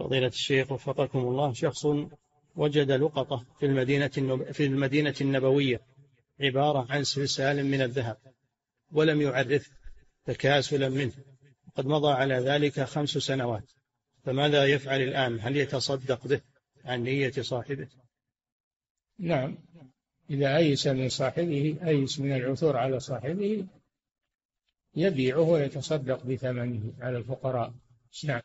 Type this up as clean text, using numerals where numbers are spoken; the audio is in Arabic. فضيلة الشيخ وفقكم الله، شخص وجد لقطة في المدينة النبوية عبارة عن سلسال من الذهب ولم يعرفه تكاسلا منه، وقد مضى على ذلك 5 سنوات، فماذا يفعل الآن؟ هل يتصدق به عن نية صاحبه؟ نعم، إذا أيس من صاحبه، أيس من العثور على صاحبه، يبيعه ويتصدق بثمنه على الفقراء. نعم.